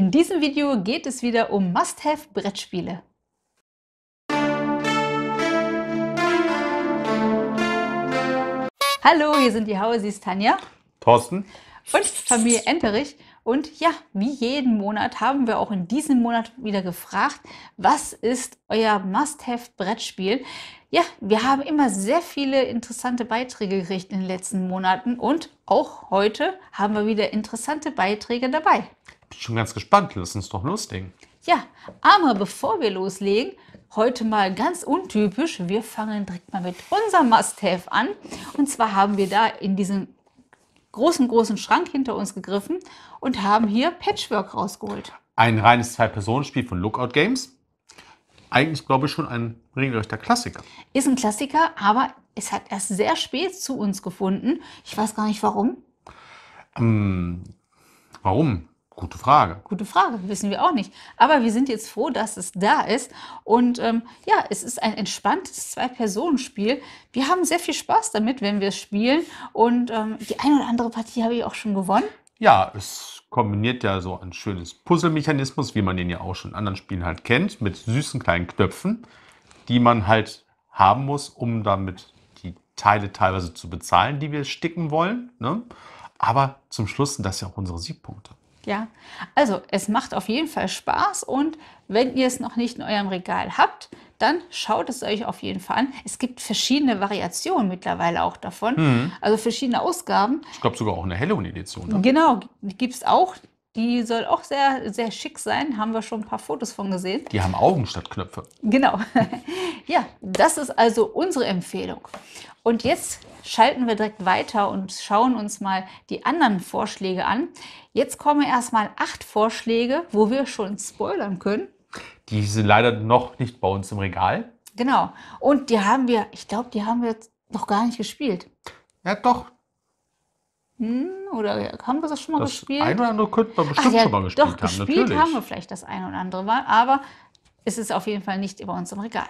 In diesem Video geht es wieder um Must-Have-Brettspiele. Hallo, hier sind die Hausis Tanja, Thorsten und Familie Enterich. Und ja, wie jeden Monat haben wir auch in diesem Monat wieder gefragt, was ist euer Must-Have-Brettspiel? Ja, wir haben immer sehr viele interessante Beiträge gekriegt in den letzten Monaten und auch heute haben wir wieder interessante Beiträge dabei. Bin schon ganz gespannt, lass uns doch loslegen. Ja, aber bevor wir loslegen, heute mal ganz untypisch, wir fangen direkt mal mit unserem Must-Have an. Und zwar haben wir da in diesem großen Schrank hinter uns gegriffen und haben hier Patchwork rausgeholt. Ein reines Zwei-Personen-Spiel von Lookout Games. Eigentlich, glaube ich, schon ein regelrechter Klassiker. Ist ein Klassiker, aber es hat erst sehr spät zu uns gefunden. Ich weiß gar nicht, warum. Warum? Gute Frage. Gute Frage, wissen wir auch nicht. Aber wir sind jetzt froh, dass es da ist. Und ja, es ist ein entspanntes Zwei-Personen-Spiel. Wir haben sehr viel Spaß damit, wenn wir es spielen. Und die eine oder andere Partie habe ich auch schon gewonnen. Ja, es kombiniert ja so ein schönes Puzzle-Mechanismus, wie man den ja auch schon in anderen Spielen halt kennt, mit süßen kleinen Knöpfen, die man halt haben muss, um damit die Teile teilweise zu bezahlen, die wir sticken wollen. Ne? Aber zum Schluss sind das ja auch unsere Siegpunkte. Ja, also es macht auf jeden Fall Spaß und wenn ihr es noch nicht in eurem Regal habt, dann schaut es euch auf jeden Fall an. Es gibt verschiedene Variationen mittlerweile auch davon, also verschiedene Ausgaben. Ich glaube sogar auch eine Halloween-Edition. Genau, die gibt es auch. Die soll auch sehr schick sein, haben wir schon ein paar Fotos von gesehen. Die haben Augen statt Knöpfe. Genau. Ja, das ist also unsere Empfehlung. Und jetzt schalten wir direkt weiter und schauen uns mal die anderen Vorschläge an. Jetzt kommen erstmal 8 Vorschläge, wo wir schon spoilern können. Die sind leider noch nicht bei uns im Regal. Genau. Und die haben wir, ich glaube, die haben wir noch gar nicht gespielt. Ja, doch. Oder haben wir das schon mal gespielt? Das ein oder andere könnten wir bestimmt schon mal gespielt haben. Doch, gespielt haben wir vielleicht das ein oder andere Mal, aber es ist auf jeden Fall nicht über uns im Regal.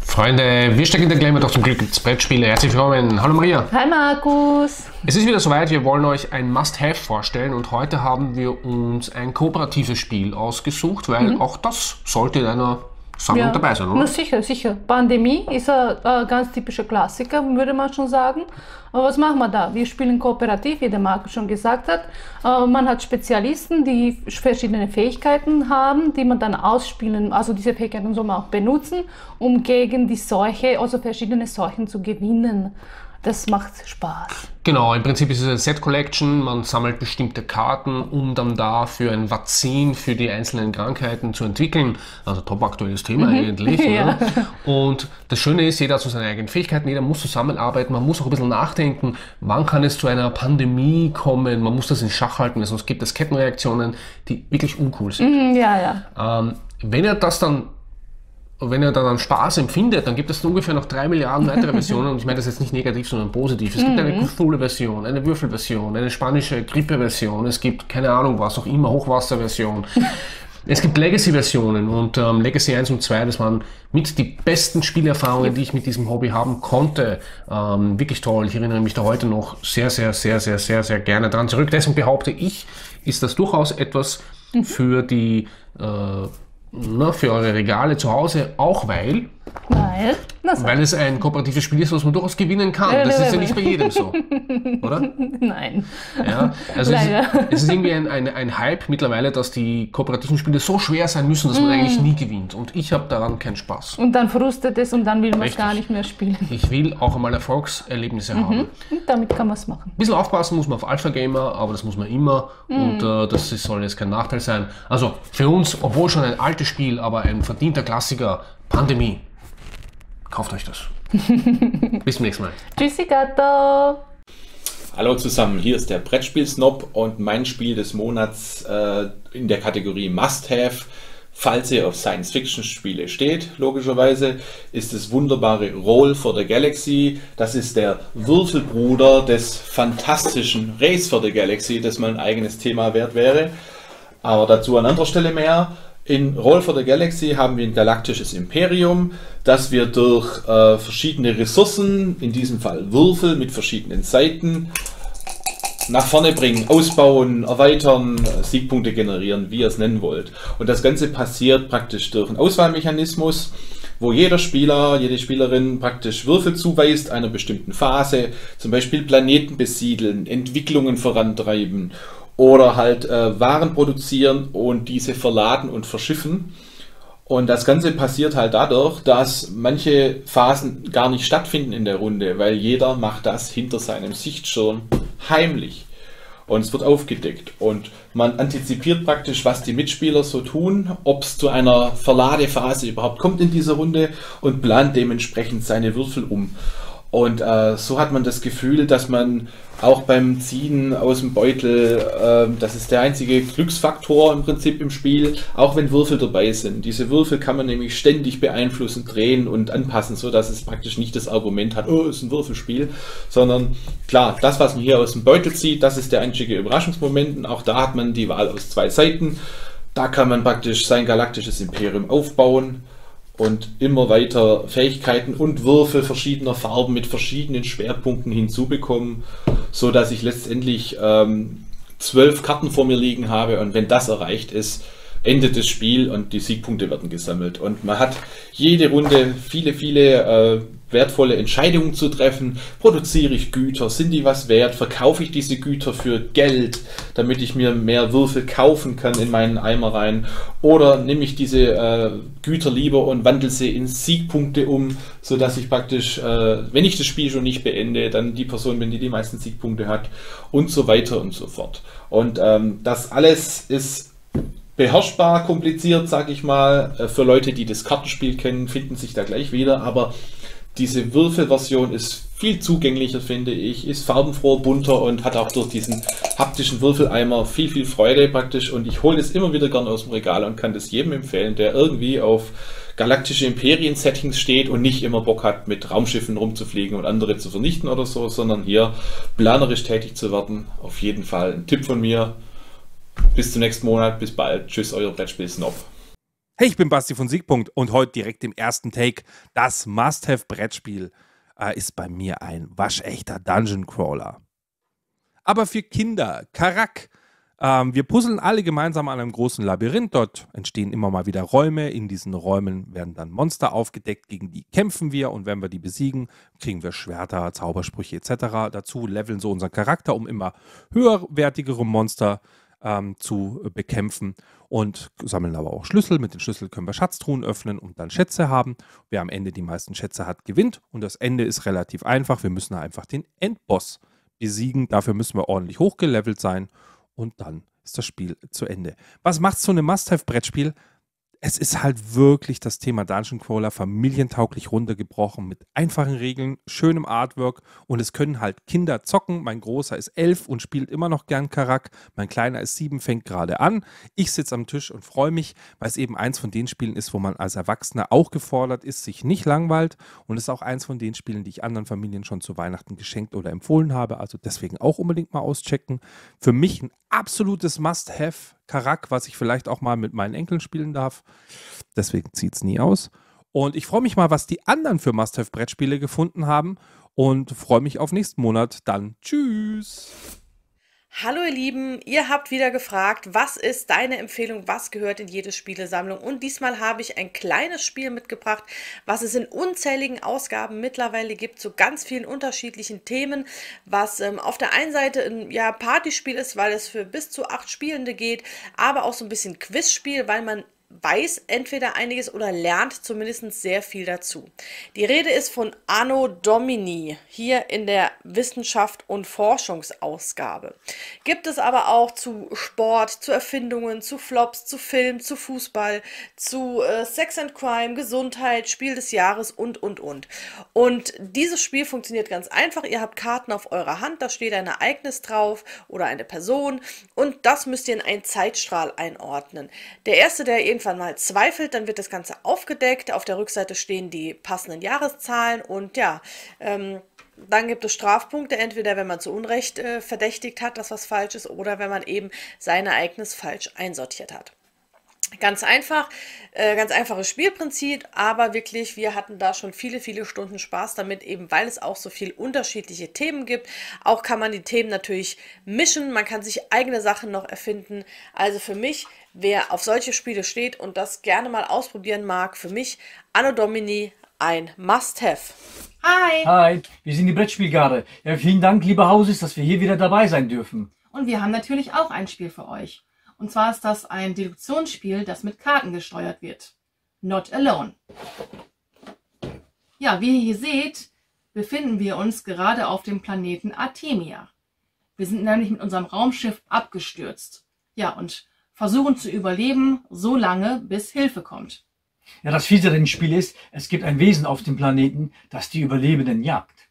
Freunde, wir stecken gleich mit auf dem Glück des Brettspiele. Herzlich willkommen. Hallo Maria. Hi Markus. Es ist wieder soweit, wir wollen euch ein Must-Have vorstellen und heute haben wir uns ein kooperatives Spiel ausgesucht, weil auch das sollte in einer Sammlung dabei sein, oder? Na sicher, sicher. Pandemie ist ein ganz typischer Klassiker, würde man schon sagen. Aber was machen wir da? Wir spielen kooperativ, wie der Markus schon gesagt hat. Man hat Spezialisten, die verschiedene Fähigkeiten haben, die man dann ausspielen, also diese Fähigkeiten soll man auch benutzen, um gegen die Seuche, also verschiedene Seuchen zu gewinnen. Das macht Spaß. Genau, im Prinzip ist es eine Set-Collection, man sammelt bestimmte Karten, um dann dafür ein Vakzin für die einzelnen Krankheiten zu entwickeln. Also top aktuelles Thema eigentlich. Ja. Und das Schöne ist, jeder hat so seine eigenen Fähigkeiten, jeder muss zusammenarbeiten, man muss auch ein bisschen nachdenken, wann kann es zu einer Pandemie kommen, man muss das in Schach halten, sonst gibt es Kettenreaktionen, die wirklich uncool sind. Wenn ihr dann Spaß empfindet, dann gibt es ungefähr noch 3 Milliarden weitere Versionen. Und ich meine das jetzt nicht negativ, sondern positiv. Es gibt eine Cthulhu-Version, eine Würfelversion, eine spanische Grippe-Version. Es gibt, keine Ahnung was, auch immer Hochwasser-Version. Es gibt Legacy-Versionen und Legacy 1 und 2, das waren mit die besten Spielerfahrungen, die ich mit diesem Hobby haben konnte. Wirklich toll. Ich erinnere mich da heute noch sehr gerne dran zurück. Deswegen behaupte ich, ist das durchaus etwas für die... für eure Regale zu Hause, auch weil es ein kooperatives Spiel ist, was man durchaus gewinnen kann. Das ist ja nicht bei jedem so, oder? Nein. Ja, also es ist irgendwie ein Hype mittlerweile, dass die kooperativen Spiele so schwer sein müssen, dass man eigentlich nie gewinnt. Und ich habe daran keinen Spaß. Und dann frustet es und dann will man es gar nicht mehr spielen. Ich will auch einmal Erfolgserlebnisse haben. Und damit kann man es machen. Ein bisschen aufpassen muss man auf Alpha-Gamer, aber das muss man immer. Und das soll jetzt kein Nachteil sein. Also für uns, obwohl schon ein altes Spiel, aber ein verdienter Klassiker, Pandemie. Kauft euch das. Bis zum nächsten Mal. Tschüssi Gato. Hallo zusammen, hier ist der Brettspiel-Snob und mein Spiel des Monats in der Kategorie Must-Have, falls ihr auf Science-Fiction-Spiele steht, logischerweise, ist das wunderbare Roll for the Galaxy. Das ist der Würfelbruder des fantastischen Race for the Galaxy, das mal ein eigenes Thema wert wäre. Aber dazu an anderer Stelle mehr. In Roll for the Galaxy haben wir ein galaktisches Imperium, das wir durch verschiedene Ressourcen, in diesem Fall Würfel mit verschiedenen Seiten, nach vorne bringen, ausbauen, erweitern, Siegpunkte generieren, wie ihr es nennen wollt. Und das Ganze passiert praktisch durch einen Auswahlmechanismus, wo jeder Spieler, jede Spielerin praktisch Würfel zuweist einer bestimmten Phase, zum Beispiel Planeten besiedeln, Entwicklungen vorantreiben oder halt Waren produzieren und diese verladen und verschiffen. Und das Ganze passiert halt dadurch, dass manche Phasen gar nicht stattfinden in der Runde, weil jeder macht das hinter seinem Sichtschirm heimlich. Und es wird aufgedeckt und man antizipiert praktisch, was die Mitspieler so tun, ob es zu einer Verladephase überhaupt kommt in dieser Runde und plant dementsprechend seine Würfel um. Und so hat man das Gefühl, dass man auch beim Ziehen aus dem Beutel, das ist der einzige Glücksfaktor im Prinzip im Spiel, auch wenn Würfel dabei sind. Diese Würfel kann man nämlich ständig beeinflussen, drehen und anpassen, so dass es praktisch nicht das Argument hat, oh, ist ein Würfelspiel, sondern klar, das, was man hier aus dem Beutel zieht, das ist der einzige Überraschungsmoment. Und auch da hat man die Wahl aus zwei Seiten. Da kann man praktisch sein galaktisches Imperium aufbauen und immer weiter Fähigkeiten und Würfel verschiedener Farben mit verschiedenen Schwerpunkten hinzubekommen, so dass ich letztendlich 12 Karten vor mir liegen habe, und wenn das erreicht ist, endet das Spiel und die Siegpunkte werden gesammelt. Und man hat jede Runde viele, viele wertvolle Entscheidungen zu treffen. Produziere ich Güter? Sind die was wert? Verkaufe ich diese Güter für Geld, damit ich mir mehr Würfel kaufen kann in meinen Eimer rein? Oder nehme ich diese Güter lieber und wandle sie in Siegpunkte um, sodass ich praktisch, wenn ich das Spiel schon nicht beende, dann die Person bin, die die meisten Siegpunkte hat, und so weiter und so fort. Und das alles ist beherrschbar kompliziert, sage ich mal. Für Leute, die das Kartenspiel kennen, finden sich da gleich wieder, aber diese Würfelversion ist viel zugänglicher, finde ich, ist farbenfroh, bunter und hat auch durch diesen haptischen Würfeleimer viel, viel Freude praktisch, und ich hole es immer wieder gern aus dem Regal und kann das jedem empfehlen, der irgendwie auf galaktische Imperien-Settings steht und nicht immer Bock hat, mit Raumschiffen rumzufliegen und andere zu vernichten oder so, sondern hier planerisch tätig zu werden. Auf jeden Fall ein Tipp von mir. Bis zum nächsten Monat, bis bald. Tschüss, euer Brettspiel-Snob. Hey, ich bin Basti von Siegpunkt und heute direkt im ersten Take. Das Must-Have-Brettspiel ist bei mir ein waschechter Dungeon-Crawler. Aber für Kinder, Karak. Wir puzzeln alle gemeinsam an einem großen Labyrinth. Dort entstehen immer mal wieder Räume. In diesen Räumen werden dann Monster aufgedeckt, gegen die kämpfen wir. Und wenn wir die besiegen, kriegen wir Schwerter, Zaubersprüche etc. Dazu leveln so unseren Charakter, um immer höherwertigere Monster zu bekämpfen, und sammeln aber auch Schlüssel. Mit den Schlüsseln können wir Schatztruhen öffnen und dann Schätze haben. Wer am Ende die meisten Schätze hat, gewinnt, und das Ende ist relativ einfach. Wir müssen einfach den Endboss besiegen. Dafür müssen wir ordentlich hochgelevelt sein und dann ist das Spiel zu Ende. Was macht so ein Must-Have-Brettspiel? Es ist halt wirklich das Thema Dungeon Crawler familientauglich runtergebrochen mit einfachen Regeln, schönem Artwork, und es können halt Kinder zocken. Mein Großer ist 11 und spielt immer noch gern Karak. Mein Kleiner ist 7, fängt gerade an. Ich sitze am Tisch und freue mich, weil es eben eins von den Spielen ist, wo man als Erwachsener auch gefordert ist, sich nicht langweilt, und es ist auch eins von den Spielen, die ich anderen Familien schon zu Weihnachten geschenkt oder empfohlen habe. Also deswegen auch unbedingt mal auschecken. Für mich ein absolutes Must-Have Karak, was ich vielleicht auch mal mit meinen Enkeln spielen darf. Deswegen zieht es nie aus. Und ich freue mich mal, was die anderen für Must-Have-Brettspiele gefunden haben, und freue mich auf nächsten Monat. Dann tschüss! Hallo ihr Lieben, ihr habt wieder gefragt, was ist deine Empfehlung, was gehört in jede Spielesammlung? Und diesmal habe ich ein kleines Spiel mitgebracht, was es in unzähligen Ausgaben mittlerweile gibt, zu ganz vielen unterschiedlichen Themen, was auf der einen Seite ein Partyspiel ist, weil es für bis zu 8 Spielende geht, aber auch so ein bisschen Quizspiel, weil man weiß entweder einiges oder lernt zumindest sehr viel dazu. Die Rede ist von Anno Domini, hier in der Wissenschaft- und Forschungsausgabe. Gibt es aber auch zu Sport, zu Erfindungen, zu Flops, zu Film, zu Fußball, zu Sex and Crime, Gesundheit, Spiel des Jahres und. Und dieses Spiel funktioniert ganz einfach. Ihr habt Karten auf eurer Hand, da steht ein Ereignis drauf oder eine Person, und das müsst ihr in einen Zeitstrahl einordnen. Der Erste, der irgendwie mal zweifelt, dann wird das Ganze aufgedeckt. Auf der Rückseite stehen die passenden Jahreszahlen, und ja, dann gibt es Strafpunkte, entweder wenn man zu Unrecht verdächtigt hat, dass was falsch ist, oder wenn man eben sein Ereignis falsch einsortiert hat. Ganz einfach, ganz einfaches Spielprinzip, aber wirklich, wir hatten da schon viele, viele Stunden Spaß damit, eben weil es auch so viel unterschiedliche Themen gibt. Auch kann man die Themen natürlich mischen, man kann sich eigene Sachen noch erfinden. Also für mich, wer auf solche Spiele steht und das gerne mal ausprobieren mag, für mich Anno Domini ein Must-Have. Hi! Hi, wir sind die Brettspielgarde. Ja, vielen Dank, lieber Hausis, dass wir hier wieder dabei sein dürfen. Und wir haben natürlich auch ein Spiel für euch. Und zwar ist das ein Deduktionsspiel, das mit Karten gesteuert wird. Not Alone. Ja, wie ihr hier seht, befinden wir uns gerade auf dem Planeten Artemia. Wir sind nämlich mit unserem Raumschiff abgestürzt. Ja, und versuchen zu überleben, so lange, bis Hilfe kommt. Ja, das Fiese an dem Spiel ist, es gibt ein Wesen auf dem Planeten, das die Überlebenden jagt.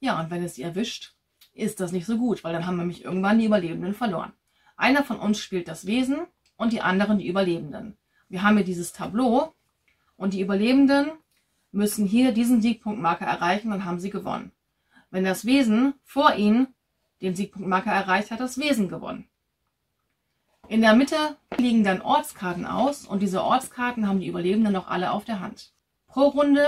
Ja, und wenn es sie erwischt, ist das nicht so gut, weil dann haben nämlich irgendwann die Überlebenden verloren. Einer von uns spielt das Wesen und die anderen die Überlebenden. Wir haben hier dieses Tableau und die Überlebenden müssen hier diesen Siegpunktmarker erreichen, dann haben sie gewonnen. Wenn das Wesen vor ihnen den Siegpunktmarker erreicht hat, hat das Wesen gewonnen. In der Mitte liegen dann Ortskarten aus und diese Ortskarten haben die Überlebenden noch alle auf der Hand. Pro Runde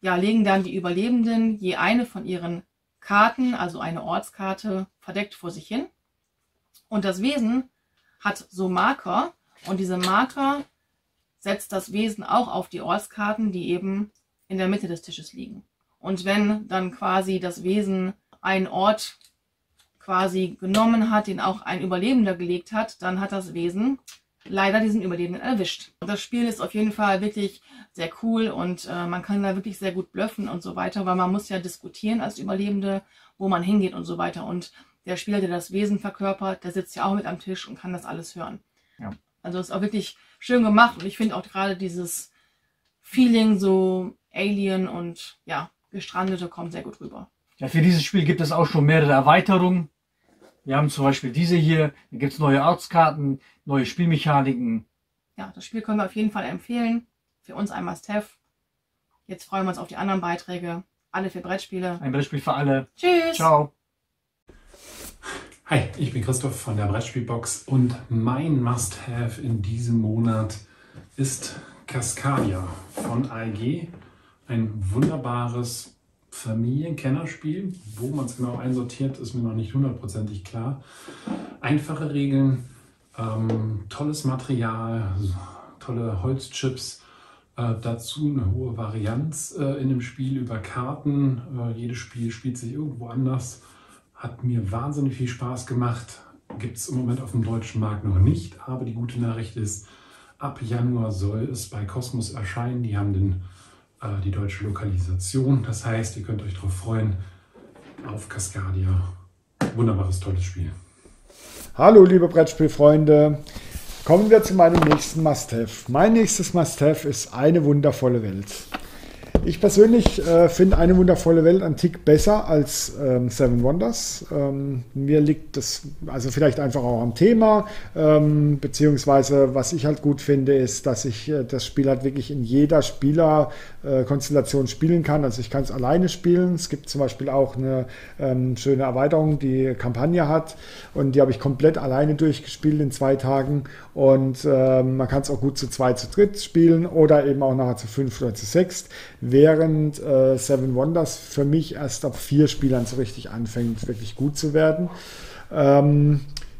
ja, legen dann die Überlebenden je eine von ihren Karten, also eine Ortskarte, verdeckt vor sich hin. Und das Wesen hat so Marker und diese Marker setzt das Wesen auch auf die Ortskarten, die eben in der Mitte des Tisches liegen. Und wenn dann quasi das Wesen einen Ort quasi genommen hat, den auch ein Überlebender gelegt hat, dann hat das Wesen leider diesen Überlebenden erwischt. Das Spiel ist auf jeden Fall wirklich sehr cool und man kann da wirklich sehr gut bluffen und so weiter, weil man muss ja diskutieren als Überlebende, wo man hingeht und so weiter. Und der Spieler, der das Wesen verkörpert, der sitzt ja auch mit am Tisch und kann das alles hören. Ja. Also ist auch wirklich schön gemacht und ich finde auch gerade dieses Feeling so Alien und ja, Gestrandete kommt sehr gut rüber. Ja, für dieses Spiel gibt es auch schon mehrere Erweiterungen. Wir haben zum Beispiel diese hier, da gibt es neue Ortskarten, neue Spielmechaniken. Ja, das Spiel können wir auf jeden Fall empfehlen. Für uns ein Must-Have. Jetzt freuen wir uns auf die anderen Beiträge. Alle für Brettspiele. Ein Brettspiel für alle. Tschüss. Ciao. Hi, ich bin Christoph von der Brettspielbox und mein Must-Have in diesem Monat ist Cascadia von AEG. Ein wunderbares Familienkennerspiel. Wo man es genau einsortiert, ist mir noch nicht hundertprozentig klar. Einfache Regeln, tolles Material, tolle Holzchips, dazu eine hohe Varianz in dem Spiel über Karten. Jedes Spiel spielt sich irgendwo anders. Hat mir wahnsinnig viel Spaß gemacht. Gibt es im Moment auf dem deutschen Markt noch nicht, aber die gute Nachricht ist, ab Januar soll es bei Cosmos erscheinen. Die haben die deutsche Lokalisation. Das heißt, ihr könnt euch darauf freuen. Auf Cascadia. Wunderbares, tolles Spiel. Hallo, liebe Brettspielfreunde. Kommen wir zu meinem nächsten Must-Have. Mein nächstes Must-Have ist Eine wundervolle Welt. Ich persönlich finde Eine wundervolle Welt einen Tick besser als Seven Wonders. Mir liegt das also vielleicht einfach auch am Thema, beziehungsweise was ich halt gut finde, ist, dass ich das Spiel halt wirklich in jeder Spielerkonstellation spielen kann. Also ich kann es alleine spielen. Es gibt zum Beispiel auch eine schöne Erweiterung, die Kampagne hat und die habe ich komplett alleine durchgespielt in 2 Tagen. Und man kann es auch gut zu 2, zu 3 spielen oder eben auch nachher zu 5 oder zu 6. Während Seven Wonders für mich erst ab 4 Spielern so richtig anfängt, wirklich gut zu werden.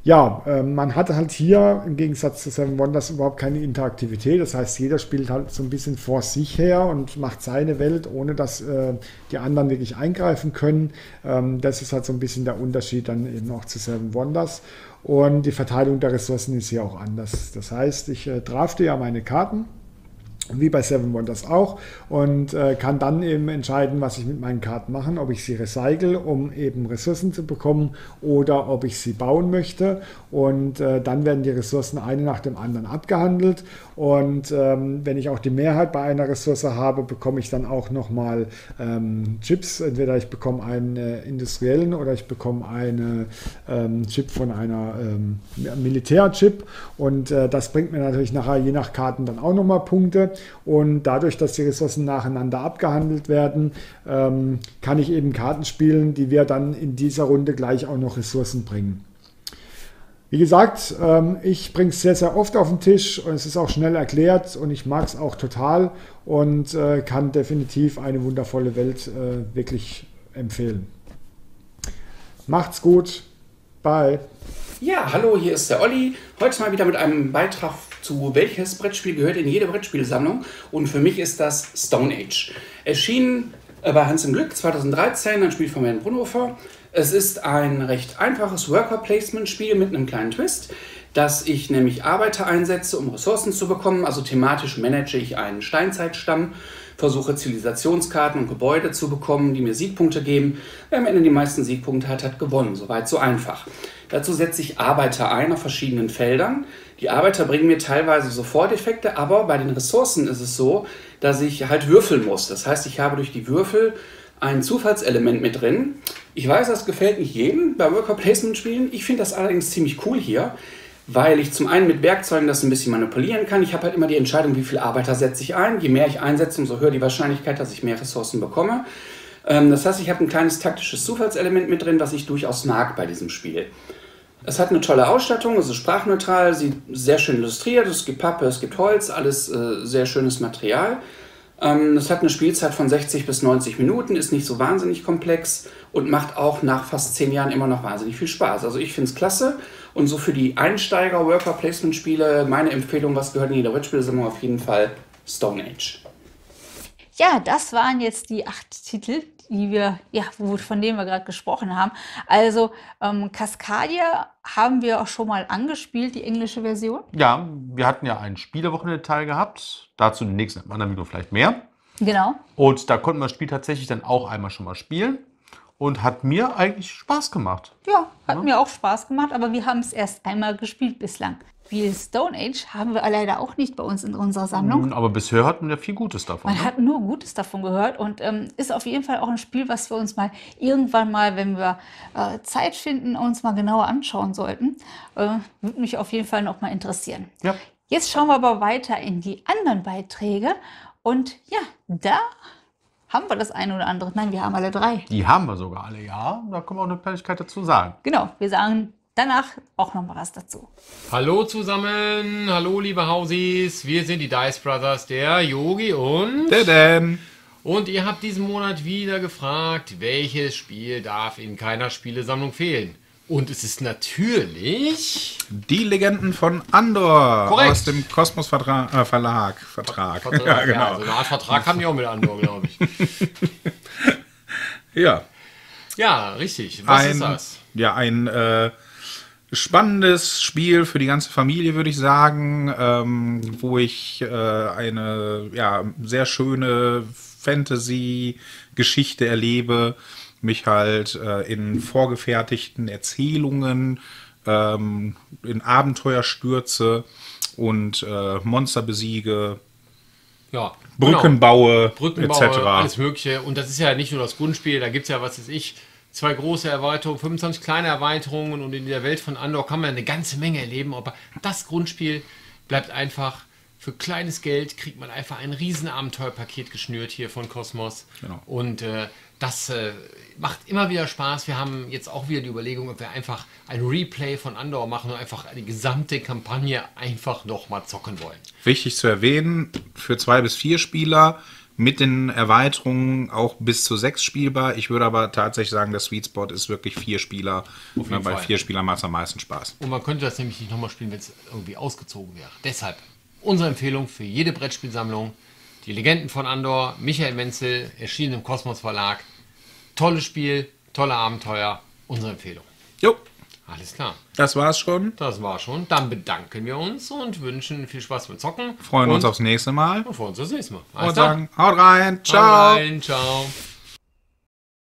Man hat halt hier im Gegensatz zu Seven Wonders überhaupt keine Interaktivität. Das heißt, jeder spielt halt so ein bisschen vor sich her und macht seine Welt, ohne dass die anderen wirklich eingreifen können. Das ist halt so ein bisschen der Unterschied dann eben auch zu Seven Wonders. Und die Verteilung der Ressourcen ist hier auch anders. Das heißt, ich drafte ja meine Karten, wie bei Seven Wonders auch, und kann dann eben entscheiden, was ich mit meinen Karten mache, ob ich sie recycle, um eben Ressourcen zu bekommen, oder ob ich sie bauen möchte. Und dann werden die Ressourcen eine nach dem anderen abgehandelt. Und wenn ich auch die Mehrheit bei einer Ressource habe, bekomme ich dann auch nochmal Chips. Entweder ich bekomme einen industriellen oder ich bekomme einen Chip von einer Militärchip. Und das bringt mir natürlich nachher je nach Karten dann auch nochmal Punkte. Und dadurch, dass die Ressourcen nacheinander abgehandelt werden, kann ich eben Karten spielen, die wir dann in dieser Runde gleich auch noch Ressourcen bringen. Wie gesagt, ich bringe es sehr, sehr oft auf den Tisch und es ist auch schnell erklärt und ich mag es auch total und kann definitiv eine wundervolle Welt wirklich empfehlen. Macht's gut. Bye. Ja, hallo, hier ist der Olli. Heute mal wieder mit einem Beitrag zu welches Brettspiel gehört in jede Brettspielsammlung. Und für mich ist das Stone Age. Erschienen bei Hans im Glück 2013, ein Spiel von Herrn Brunhofer. Es ist ein recht einfaches Worker-Placement-Spiel mit einem kleinen Twist, dass ich nämlich Arbeiter einsetze, um Ressourcen zu bekommen. Also thematisch manage ich einen Steinzeitstamm, versuche Zivilisationskarten und Gebäude zu bekommen, die mir Siegpunkte geben. Wer am Ende die meisten Siegpunkte hat, hat gewonnen. Soweit so einfach. Dazu setze ich Arbeiter ein auf verschiedenen Feldern. Die Arbeiter bringen mir teilweise Soforteffekte, aber bei den Ressourcen ist es so, dass ich halt würfeln muss. Das heißt, ich habe durch die Würfel ein Zufallselement mit drin. Ich weiß, das gefällt nicht jedem bei Worker-Placement-Spielen. Ich finde das allerdings ziemlich cool hier, weil ich zum einen mit Werkzeugen das ein bisschen manipulieren kann. Ich habe halt immer die Entscheidung, wie viele Arbeiter setze ich ein. Je mehr ich einsetze, umso höher die Wahrscheinlichkeit, dass ich mehr Ressourcen bekomme. Das heißt, ich habe ein kleines taktisches Zufallselement mit drin, was ich durchaus mag bei diesem Spiel. Es hat eine tolle Ausstattung, es ist sprachneutral, sie ist sehr schön illustriert, es gibt Pappe, es gibt Holz, alles sehr schönes Material. Es hat eine Spielzeit von 60 bis 90 Minuten, ist nicht so wahnsinnig komplex und macht auch nach fast 10 Jahren immer noch wahnsinnig viel Spaß. Also ich finde es klasse und so für die Einsteiger-Worker-Placement-Spiele meine Empfehlung, was gehört in jeder Brettspielsammlung auf jeden Fall, Stone Age. Ja, das waren jetzt die 8 Titel, die wir, ja, von denen wir gerade gesprochen haben. Also Cascadia haben wir auch schon mal angespielt, die englische Version. Ja, wir hatten ja einen Spielerwochenende-Teil gehabt. Dazu im nächsten anderen Video vielleicht mehr. Genau. Und da konnten wir das Spiel tatsächlich dann auch einmal schon mal spielen. Und hat mir eigentlich Spaß gemacht. Ja, hat mir auch Spaß gemacht, aber wir haben es erst einmal gespielt bislang. Wie Stone Age haben wir leider auch nicht bei uns in unserer Sammlung. Aber bisher hatten wir viel Gutes davon. Man hat nur Gutes davon gehört und ist auf jeden Fall auch ein Spiel, was wir uns mal irgendwann mal, wenn wir Zeit finden, uns mal genauer anschauen sollten. Würde mich auf jeden Fall noch mal interessieren. Ja. Jetzt schauen wir aber weiter in die anderen Beiträge und ja, da haben wir das eine oder andere. Nein, wir haben alle drei. Die haben wir sogar alle, ja. Da können wir auch eine Kleinigkeit dazu sagen. Genau, wir sagen danach auch noch mal was dazu. Hallo zusammen, hallo liebe Hausis. Wir sind die Dice Brothers, der Yogi und der Dan. Und ihr habt diesen Monat wieder gefragt, welches Spiel darf in keiner Spielesammlung fehlen. Und es ist natürlich Die Legenden von Andor. Korrekt. Aus dem Kosmos Verlag. Vertrag. Ja, genau. Ja, so eine Art Vertrag haben die auch mit Andor, glaube ich. Ja. Ja, richtig. Was ist das? Ja, ein spannendes Spiel für die ganze Familie, würde ich sagen, wo ich eine sehr schöne Fantasy-Geschichte erlebe, mich halt in vorgefertigten Erzählungen, in Abenteuer stürze und Monster besiege, ja, Brücken baue, etc. Alles Mögliche. Und das ist ja nicht nur das Grundspiel, da gibt es ja, was weiß ich, 2 große Erweiterungen, 25 kleine Erweiterungen und in der Welt von Andor kann man eine ganze Menge erleben, aber das Grundspiel bleibt einfach. Für kleines Geld kriegt man einfach ein riesen Abenteuerpaket geschnürt hier von Cosmos. Genau. Und das macht immer wieder Spaß. Wir haben jetzt auch wieder die Überlegung, ob wir einfach ein Replay von Andor machen und einfach die gesamte Kampagne einfach nochmal zocken wollen. Wichtig zu erwähnen, für 2 bis 4 Spieler mit den Erweiterungen auch bis zu 6 spielbar. Ich würde aber tatsächlich sagen, der Sweet Spot ist wirklich 4 Spieler. Bei 4 Spielern macht es am meisten Spaß. Und man könnte das nämlich nicht nochmal spielen, wenn es irgendwie ausgezogen wäre. Deshalb unsere Empfehlung für jede Brettspielsammlung, Die Legenden von Andor, Michael Menzel, erschienen im Kosmos Verlag. Tolles Spiel, tolle Abenteuer, unsere Empfehlung. Jo. Alles klar. Das war's schon. Das war's schon. Dann bedanken wir uns und wünschen viel Spaß beim Zocken. Freuen uns aufs nächste Mal. Und freuen uns aufs nächste Mal. Alles und sagen, haut rein. Ciao. Haut rein, ciao.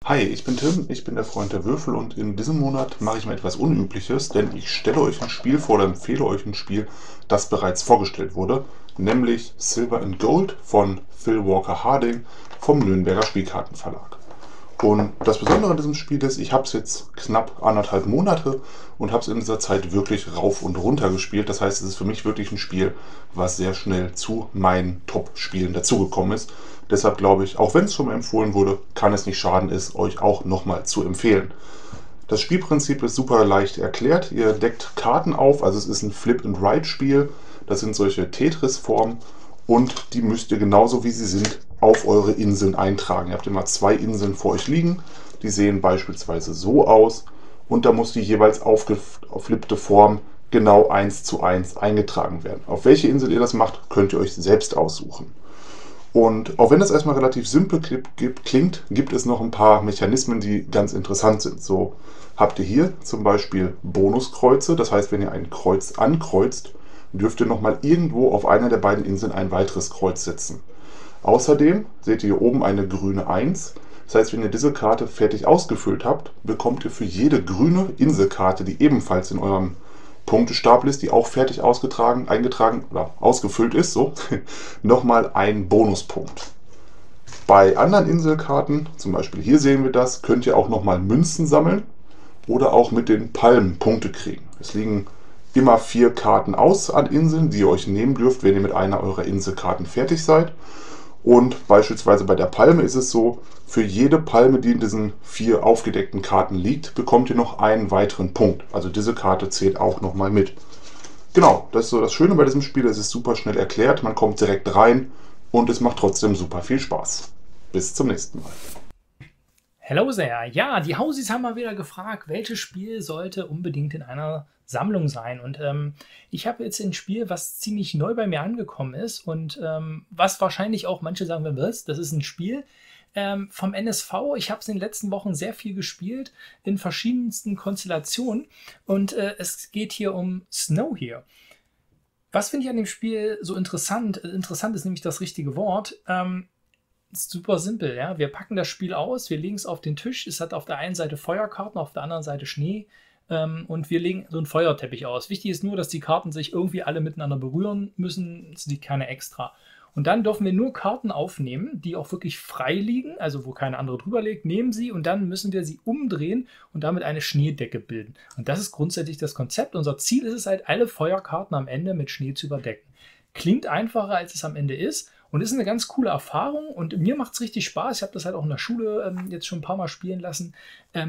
Hi, ich bin Tim, ich bin der Freund der Würfel und in diesem Monat mache ich mal etwas Unübliches, denn ich stelle euch ein Spiel vor oder empfehle euch ein Spiel, das bereits vorgestellt wurde, nämlich Silver and Gold von Phil Walker Harding vom Nürnberger Spielkartenverlag. Und das Besondere an diesem Spiel ist, ich habe es jetzt knapp 1,5 Monate und habe es in dieser Zeit wirklich rauf und runter gespielt. Das heißt, es ist für mich wirklich ein Spiel, was sehr schnell zu meinen Top-Spielen dazugekommen ist. Deshalb glaube ich, auch wenn es schon mal empfohlen wurde, kann es nicht schaden, es euch auch nochmal zu empfehlen. Das Spielprinzip ist super leicht erklärt. Ihr deckt Karten auf, also es ist ein Flip-and-Write-Spiel. Das sind solche Tetris-Formen und die müsst ihr genauso wie sie sind auf eure Inseln eintragen. Ihr habt immer zwei Inseln vor euch liegen. Die sehen beispielsweise so aus und da muss die jeweils aufgeflippte Form genau 1:1 eingetragen werden. Auf welche Insel ihr das macht, könnt ihr euch selbst aussuchen. Und auch wenn das erstmal relativ simpel klingt, gibt es noch ein paar Mechanismen, die ganz interessant sind. So habt ihr hier zum Beispiel Bonuskreuze, das heißt, wenn ihr ein Kreuz ankreuzt, dürft ihr nochmal irgendwo auf einer der beiden Inseln ein weiteres Kreuz setzen. Außerdem seht ihr hier oben eine grüne 1. Das heißt, wenn ihr diese Karte fertig ausgefüllt habt, bekommt ihr für jede grüne Inselkarte, die ebenfalls in eurem Punktestapel ist, die auch fertig eingetragen oder ausgefüllt ist, so, nochmal einen Bonuspunkt. Bei anderen Inselkarten, zum Beispiel hier sehen wir das, könnt ihr auch nochmal Münzen sammeln oder auch mit den Palmen Punkte kriegen. Es liegen immer 4 Karten aus an Inseln, die ihr euch nehmen dürft, wenn ihr mit einer eurer Inselkarten fertig seid. Und beispielsweise bei der Palme ist es so, für jede Palme, die in diesen 4 aufgedeckten Karten liegt, bekommt ihr noch einen weiteren Punkt. Also diese Karte zählt auch nochmal mit. Genau, das ist so das Schöne bei diesem Spiel, es ist super schnell erklärt, man kommt direkt rein und es macht trotzdem super viel Spaß. Bis zum nächsten Mal. Hello there! Ja, die Hausis haben mal wieder gefragt, welches Spiel sollte unbedingt in einer Sammlung sein. Und ich habe jetzt ein Spiel, was ziemlich neu bei mir angekommen ist und was wahrscheinlich auch manche sagen, wenn willst, das ist ein Spiel vom NSV. Ich habe es in den letzten Wochen sehr viel gespielt, in verschiedensten Konstellationen. Und es geht hier um Snow Here. Was finde ich an dem Spiel so interessant? Interessant ist nämlich das richtige Wort. Super simpel, ja. Wir packen das Spiel aus, wir legen es auf den Tisch. Es hat auf der einen Seite Feuerkarten, auf der anderen Seite Schnee. Und wir legen so einen Feuerteppich aus. Wichtig ist nur, dass die Karten sich irgendwie alle miteinander berühren müssen. Es liegt keine extra. Und dann dürfen wir nur Karten aufnehmen, die auch wirklich frei liegen, also wo keine andere drüber liegt, nehmen sie und dann müssen wir sie umdrehen und damit eine Schneedecke bilden. Und das ist grundsätzlich das Konzept. Unser Ziel ist es halt, alle Feuerkarten am Ende mit Schnee zu überdecken. Klingt einfacher, als es am Ende ist. Und ist eine ganz coole Erfahrung und mir macht es richtig Spaß. Ich habe das halt auch in der Schule jetzt schon ein paar Mal spielen lassen,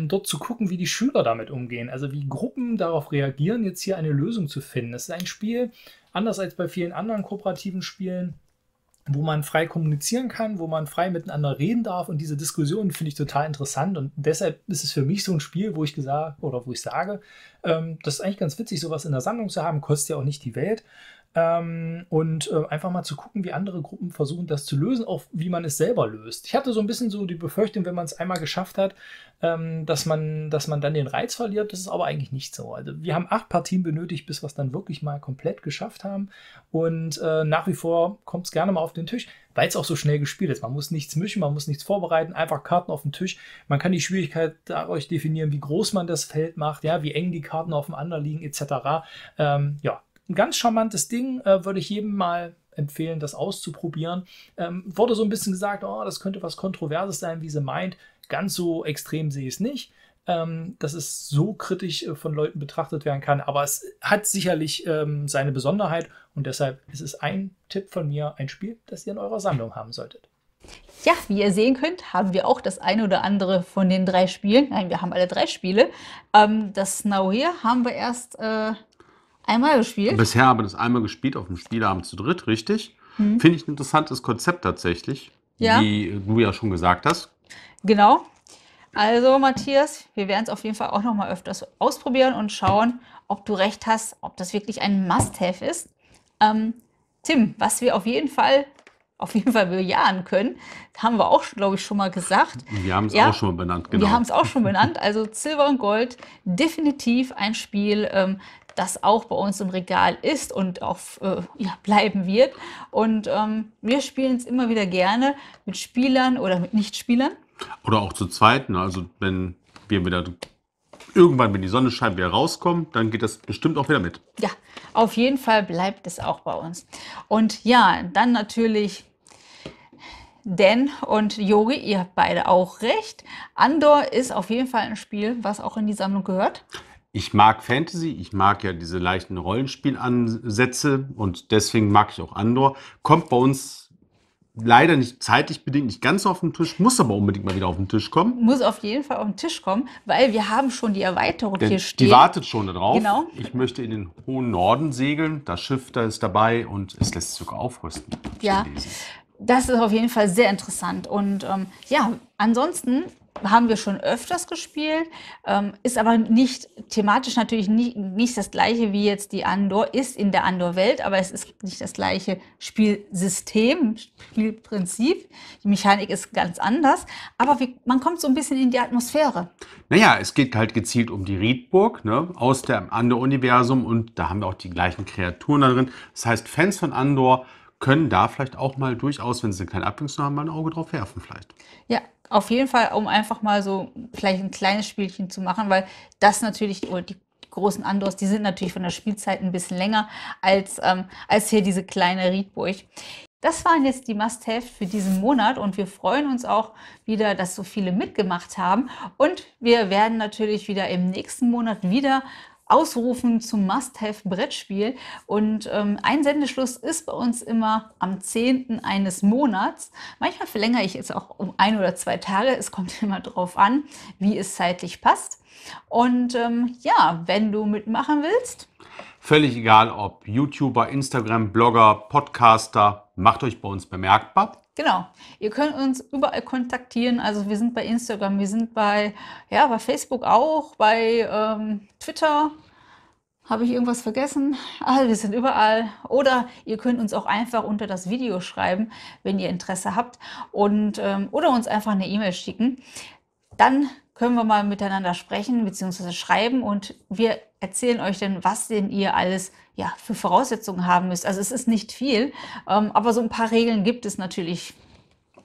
dort zu gucken, wie die Schüler damit umgehen. Also wie Gruppen darauf reagieren, jetzt hier eine Lösung zu finden. Das ist ein Spiel, anders als bei vielen anderen kooperativen Spielen, wo man frei kommunizieren kann, wo man frei miteinander reden darf. Und diese Diskussionen finde ich total interessant. Und deshalb ist es für mich so ein Spiel, wo ich sage, das ist eigentlich ganz witzig, sowas in der Sammlung zu haben, kostet ja auch nicht die Welt. Und einfach mal zu gucken, wie andere Gruppen versuchen, das zu lösen, auch wie man es selber löst. Ich hatte so ein bisschen so die Befürchtung, wenn man es einmal geschafft hat, dass man dann den Reiz verliert. Das ist aber eigentlich nicht so. Also wir haben 8 Partien benötigt, bis wir es dann wirklich mal komplett geschafft haben. Und nach wie vor kommt es gerne mal auf den Tisch, weil es auch so schnell gespielt ist. Man muss nichts mischen, man muss nichts vorbereiten, einfach Karten auf den Tisch. Man kann die Schwierigkeit dadurch definieren, wie groß man das Feld macht, ja, wie eng die Karten aufeinander liegen etc. Ja. Ein ganz charmantes Ding, würde ich jedem mal empfehlen, das auszuprobieren. Wurde so ein bisschen gesagt, oh, das könnte was Kontroverses sein, wie sie meint. Ganz so extrem sehe ich es nicht, dass es so kritisch von Leuten betrachtet werden kann. Aber es hat sicherlich seine Besonderheit und deshalb ist es ein Tipp von mir, ein Spiel, das ihr in eurer Sammlung haben solltet. Ja, wie ihr sehen könnt, haben wir auch das eine oder andere von den 3 Spielen. Nein, wir haben alle 3 Spiele. Das Snow Here haben wir erst... einmal gespielt? Bisher haben wir das einmal gespielt auf dem Spielabend zu dritt, richtig. Hm. Finde ich ein interessantes Konzept tatsächlich, ja, wie du ja schon gesagt hast. Genau. Also Matthias, wir werden es auf jeden Fall auch noch mal öfters ausprobieren und schauen, ob du recht hast, ob das wirklich ein Must-Have ist. Tim, was wir auf jeden Fall bejahen können, haben wir auch, glaube ich, schon mal gesagt. Wir haben es ja auch schon mal benannt, genau. Wir haben es auch schon benannt, also Silber und Gold, definitiv ein Spiel, das auch bei uns im Regal ist und auch bleiben wird. Und wir spielen es immer wieder gerne mit Spielern oder mit Nichtspielern. Oder auch zu zweit. Ne? Also wenn wir wieder irgendwann, wenn die Sonne scheint, wieder rauskommen, dann geht das bestimmt auch wieder mit. Ja, auf jeden Fall bleibt es auch bei uns. Und ja, dann natürlich Dan und Yogi, ihr habt beide auch recht. Andor ist auf jeden Fall ein Spiel, was auch in die Sammlung gehört. Ich mag Fantasy, ich mag ja diese leichten Rollenspielansätze und deswegen mag ich auch Andor. Kommt bei uns leider nicht zeitlich bedingt nicht ganz auf den Tisch, muss aber unbedingt mal wieder auf den Tisch kommen. Muss auf jeden Fall auf den Tisch kommen, weil wir haben schon die Erweiterung hier stehen. Die wartet schon darauf. Genau. Ich möchte in den hohen Norden segeln, das Schiff da ist dabei und es lässt sich sogar aufrüsten. Ja, das ist auf jeden Fall sehr interessant. Und ja, ansonsten haben wir schon öfters gespielt, ist aber nicht thematisch natürlich nicht das gleiche wie jetzt die Andor, ist in der Andor-Welt, aber es ist nicht das gleiche Spielsystem, Spielprinzip. Die Mechanik ist ganz anders, aber man kommt so ein bisschen in die Atmosphäre. Naja, es geht halt gezielt um die Riedburg, ne, aus dem Andor-Universum und da haben wir auch die gleichen Kreaturen da drin. Das heißt, Fans von Andor können da vielleicht auch mal durchaus, wenn sie keine Abwechslung haben, mal ein Auge drauf werfen vielleicht. Ja, auf jeden Fall, um einfach mal so vielleicht ein kleines Spielchen zu machen, weil das natürlich, oder die großen Andors, die sind natürlich von der Spielzeit ein bisschen länger als hier diese kleine Riedburg. Das waren jetzt die Must-Have für diesen Monat und wir freuen uns auch wieder, dass so viele mitgemacht haben. Und wir werden natürlich wieder im nächsten Monat wieder ausrufen zum Must-Have-Brettspiel. Und ein Sendeschluss ist bei uns immer am 10. eines Monats. Manchmal verlängere ich jetzt auch um 1 oder 2 Tage. Es kommt immer drauf an, wie es zeitlich passt. Und ja, wenn du mitmachen willst. Völlig egal, ob YouTuber, Instagram, Blogger, Podcaster, macht euch bei uns bemerkbar. Genau. Ihr könnt uns überall kontaktieren. Also wir sind bei Instagram, wir sind bei, ja, bei Facebook auch, bei Twitter. Habe ich irgendwas vergessen? Also wir sind überall. Oder ihr könnt uns auch einfach unter das Video schreiben, wenn ihr Interesse habt. Und, oder uns einfach eine E-Mail schicken. Dann können wir mal miteinander sprechen bzw. schreiben und wir erzählen euch dann, was denn ihr alles ja, für Voraussetzungen haben müsst. Also es ist nicht viel, aber so ein paar Regeln gibt es natürlich.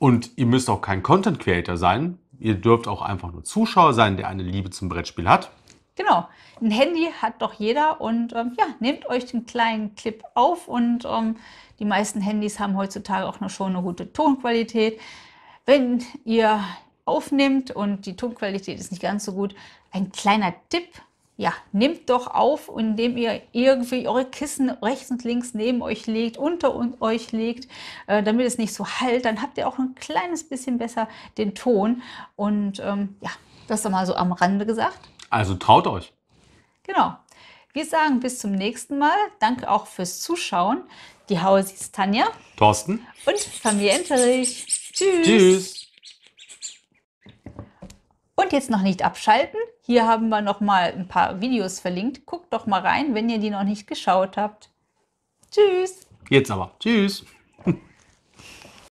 Und ihr müsst auch kein Content Creator sein. Ihr dürft auch einfach nur Zuschauer sein, der eine Liebe zum Brettspiel hat. Genau. Ein Handy hat doch jeder und ja, nehmt euch den kleinen Clip auf und die meisten Handys haben heutzutage auch schon eine gute Tonqualität. Wenn ihr aufnimmt und die Tonqualität ist nicht ganz so gut, ein kleiner Tipp, ja, nehmt doch auf, indem ihr irgendwie eure Kissen rechts und links neben euch legt, unter euch legt, damit es nicht so halt, dann habt ihr auch ein kleines bisschen besser den Ton und ja, das doch mal so am Rande gesagt. Also traut euch. Genau. Wir sagen bis zum nächsten Mal. Danke auch fürs Zuschauen. Die Hausis Tanja, Thorsten und Familie Enterich. Tschüss. Tschüss. Und jetzt noch nicht abschalten. Hier haben wir noch mal ein paar Videos verlinkt. Guckt doch mal rein, wenn ihr die noch nicht geschaut habt. Tschüss. Jetzt aber. Tschüss.